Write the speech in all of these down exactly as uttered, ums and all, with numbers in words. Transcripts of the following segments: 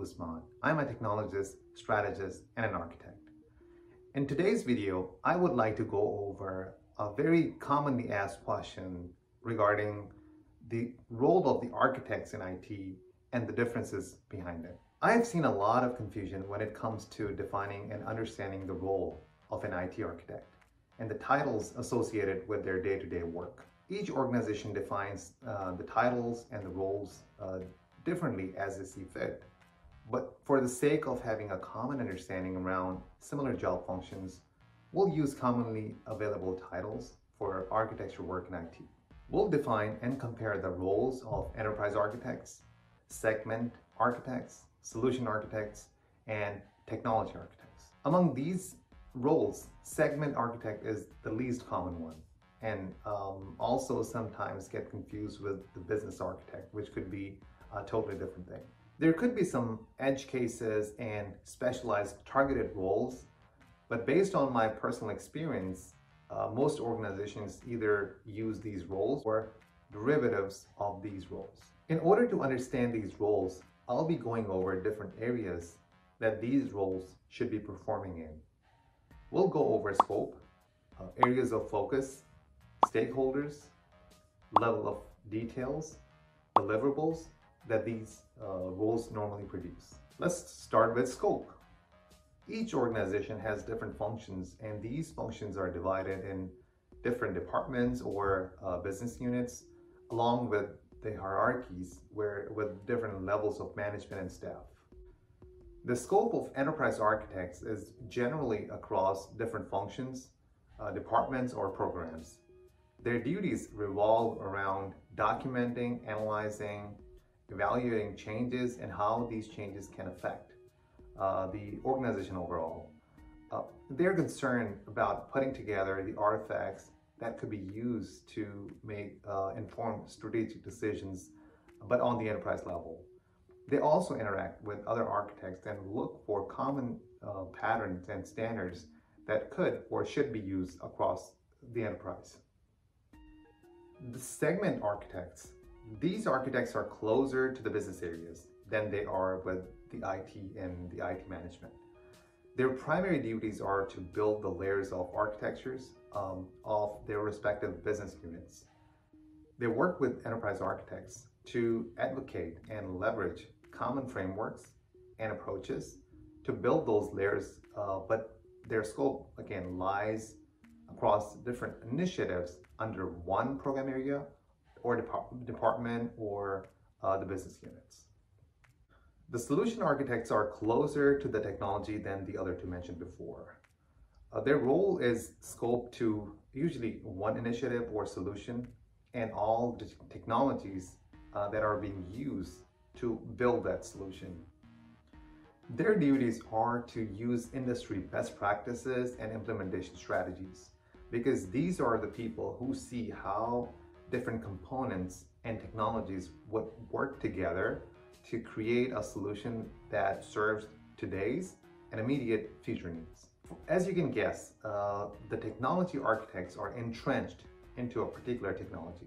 Usman. I'm a technologist, strategist, and an architect. In today's video, I would like to go over a very commonly asked question regarding the role of the architects in I T and the differences behind it. I have seen a lot of confusion when it comes to defining and understanding the role of an I T architect and the titles associated with their day-to-day work. Each organization defines uh, the titles and the roles uh, differently as they see fit. But for the sake of having a common understanding around similar job functions, we'll use commonly available titles for architecture work in I T. We'll define and compare the roles of enterprise architects, segment architects, solution architects, and technology architects. Among these roles, segment architect is the least common one, and um, also sometimes get confused with the business architect, which could be a totally different thing. There could be some edge cases and specialized targeted roles, but based on my personal experience, uh, most organizations either use these roles or derivatives of these roles. In order to understand these roles, I'll be going over different areas that these roles should be performing in. We'll go over scope, uh, areas of focus, stakeholders, level of details, deliverables that these uh, roles normally produce. Let's start with scope. Each organization has different functions, and these functions are divided in different departments or uh, business units, along with the hierarchies where with different levels of management and staff. The scope of enterprise architects is generally across different functions, uh, departments, or programs. Their duties revolve around documenting, analyzing, evaluating changes, and how these changes can affect uh, the organization overall. Uh, they're concerned about putting together the artifacts that could be used to make uh, informed strategic decisions, but on the enterprise level. They also interact with other architects and look for common uh, patterns and standards that could or should be used across the enterprise. The segment architects. These architects are closer to the business areas than they are with the I T and the I T management. Their primary duties are to build the layers of architectures um, of their respective business units. They work with enterprise architects to advocate and leverage common frameworks and approaches to build those layers, uh, but their scope again lies across different initiatives under one program area or depart department or uh, the business units. The solution architects are closer to the technology than the other two mentioned before. Uh, their role is scoped to usually one initiative or solution and all the technologies uh, that are being used to build that solution. Their duties are to use industry best practices and implementation strategies, because these are the people who see how different components and technologies would work together to create a solution that serves today's and immediate future needs. As you can guess, uh, the technology architects are entrenched into a particular technology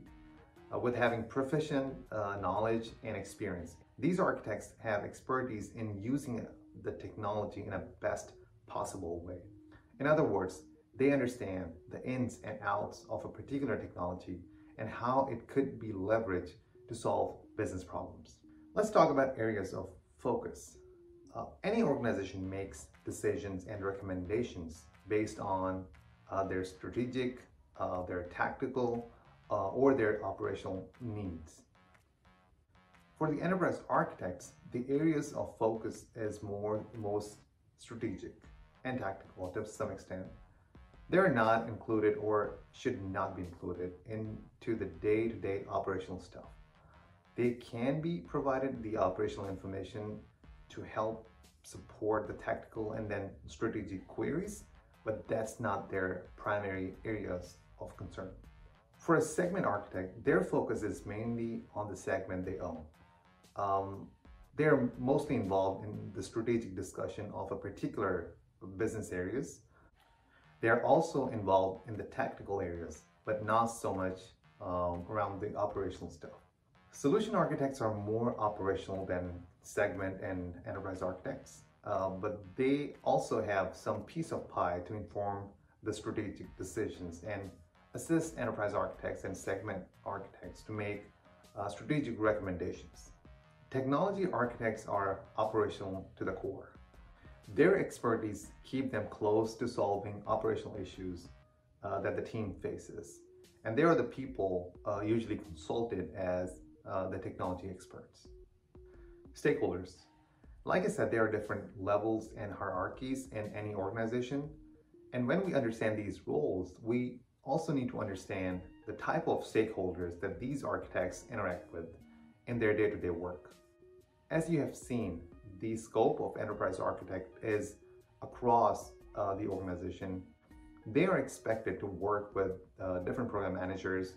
uh, with having proficient uh, knowledge and experience. These architects have expertise in using the technology in a best possible way. In other words, they understand the ins and outs of a particular technology and how it could be leveraged to solve business problems. Let's talk about areas of focus. Uh, any organization makes decisions and recommendations based on uh, their strategic, uh, their tactical, uh, or their operational needs. For the enterprise architects, the areas of focus is more most strategic and tactical to some extent. They're not included or should not be included into the day-to-day operational stuff. They can be provided the operational information to help support the tactical and then strategic queries, but that's not their primary areas of concern. For a segment architect, their focus is mainly on the segment they own. Um, they're mostly involved in the strategic discussion of a particular business areas. They're also involved in the tactical areas, but not so much um, around the operational stuff. Solution architects are more operational than segment and enterprise architects, uh, but they also have some piece of pie to inform the strategic decisions and assist enterprise architects and segment architects to make uh, strategic recommendations. Technology architects are operational to the core. Their expertise keeps them close to solving operational issues uh, that the team faces. And they are the people uh, usually consulted as uh, the technology experts. Stakeholders. Like I said, there are different levels and hierarchies in any organization. And when we understand these roles, we also need to understand the type of stakeholders that these architects interact with in their day-to-day work. As you have seen, the scope of enterprise architect is across uh, the organization. They are expected to work with uh, different program managers,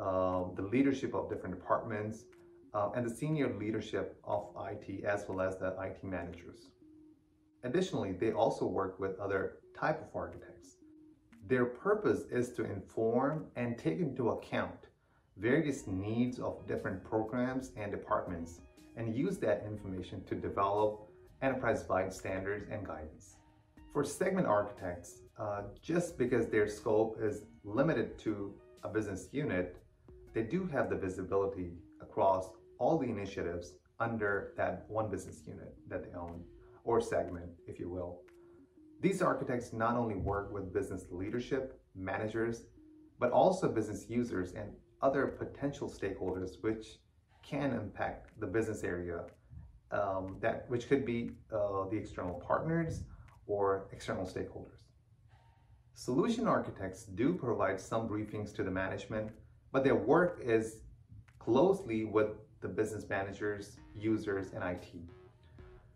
uh, the leadership of different departments, uh, and the senior leadership of I T as well as the I T managers. Additionally, they also work with other type of architects. Their purpose is to inform and take into account various needs of different programs and departments and use that information to develop enterprise-wide standards and guidance. For segment architects, uh, just because their scope is limited to a business unit, they do have the visibility across all the initiatives under that one business unit that they own, or segment, if you will. These architects not only work with business leadership, managers, but also business users and other potential stakeholders, which can impact the business area, um, that which could be uh, the external partners or external stakeholders. Solution architects do provide some briefings to the management, but their work is closely with the business managers, users, and I T.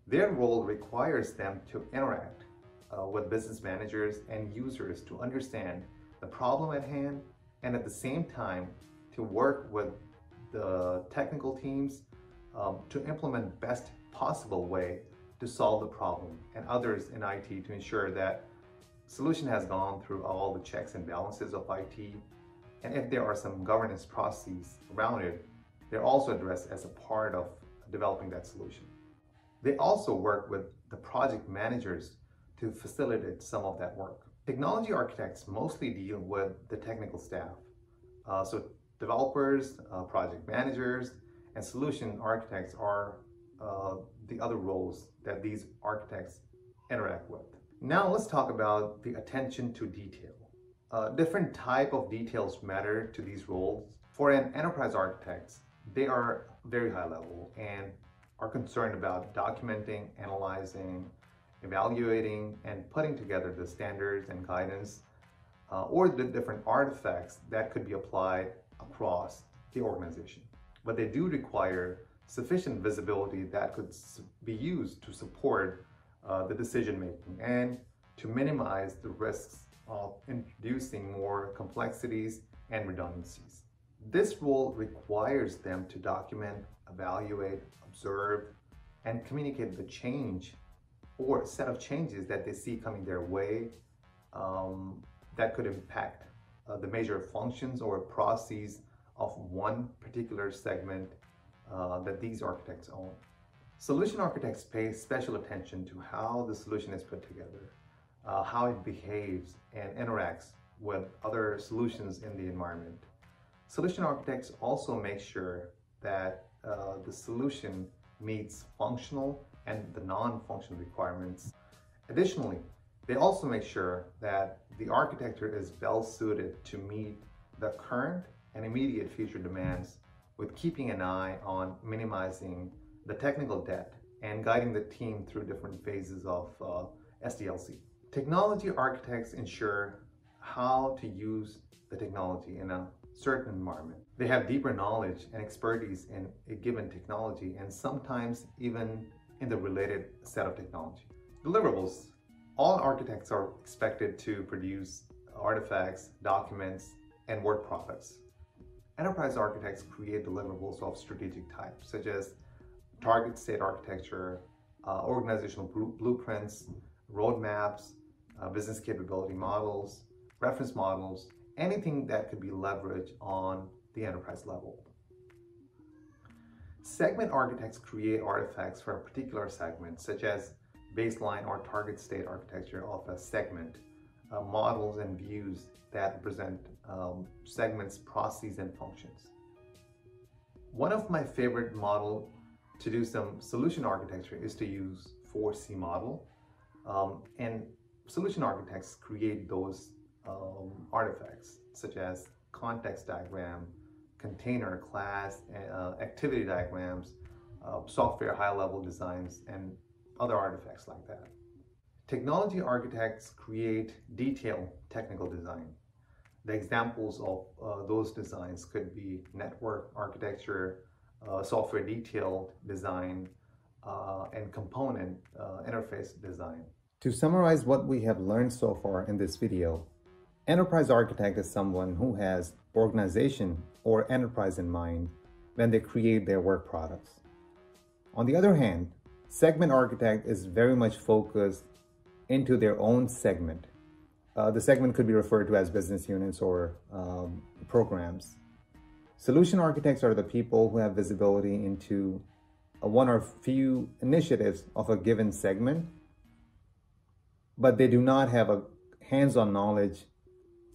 Their role requires them to interact uh, with business managers and users to understand the problem at hand, and at the same time to work with the technical teams um, to implement best possible way to solve the problem, and others in I T to ensure that solution has gone through all the checks and balances of I T, and if there are some governance processes around it, they're also addressed as a part of developing that solution. They also work with the project managers to facilitate some of that work. Technology architects mostly deal with the technical staff, uh, so developers, uh, project managers, and solution architects are uh, the other roles that these architects interact with. Now let's talk about the attention to detail. Uh, different type of details matter to these roles. For an enterprise architects, they are very high level and are concerned about documenting, analyzing, evaluating, and putting together the standards and guidance uh, or the different artifacts that could be applied across the organization. But they do require sufficient visibility that could be used to support uh, the decision-making and to minimize the risks of introducing more complexities and redundancies. This role requires them to document, evaluate, observe, and communicate the change or set of changes that they see coming their way um, that could impact uh, the major functions or processes of one particular segment uh, that these architects own. Solution architects pay special attention to how the solution is put together, uh, how it behaves and interacts with other solutions in the environment. Solution architects also make sure that uh, the solution meets functional and the non-functional requirements. Additionally, they also make sure that the architecture is well suited to meet the current and immediate future demands with keeping an eye on minimizing the technical debt and guiding the team through different phases of uh, S D L C. Technology architects ensure how to use the technology in a certain environment. They have deeper knowledge and expertise in a given technology and sometimes even in the related set of technology. Deliverables. All architects are expected to produce artifacts, documents, and work products. Enterprise architects create deliverables of strategic type, such as target state architecture, uh, organizational blueprints, roadmaps, uh, business capability models, reference models, anything that could be leveraged on the enterprise level. Segment architects create artifacts for a particular segment, such as baseline or target state architecture of a segment, uh, models and views that represent um, segments, processes, and functions. One of my favorite model to do some solution architecture is to use four C model, um, and solution architects create those um, artifacts, such as context diagram, container class, uh, activity diagrams, uh, software high-level designs, and other artifacts like that. Technology architects create detailed technical design. The examples of uh, those designs could be network architecture, uh, software detailed design, uh, and component uh, interface design. To summarize what we have learned so far in this video, enterprise architect is someone who has organization or enterprise in mind when they create their work products. On the other hand, segment architect is very much focused into their own segment. Uh, the segment could be referred to as business units or um, programs. Solution architects are the people who have visibility into a one or few initiatives of a given segment, but they do not have a hands-on knowledge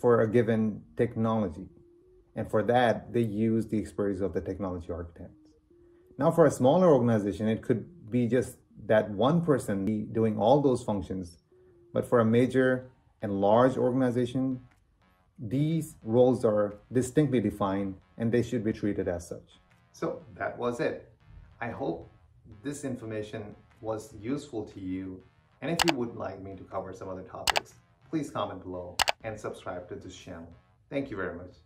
for a given technology. And for that, they use the expertise of the technology architects. Now, for a smaller organization, it could be just that one person doing all those functions. But for a major and large organization, these roles are distinctly defined and they should be treated as such. So that was it. I hope this information was useful to you. And if you would like me to cover some other topics, please comment below and subscribe to this channel. Thank you very much.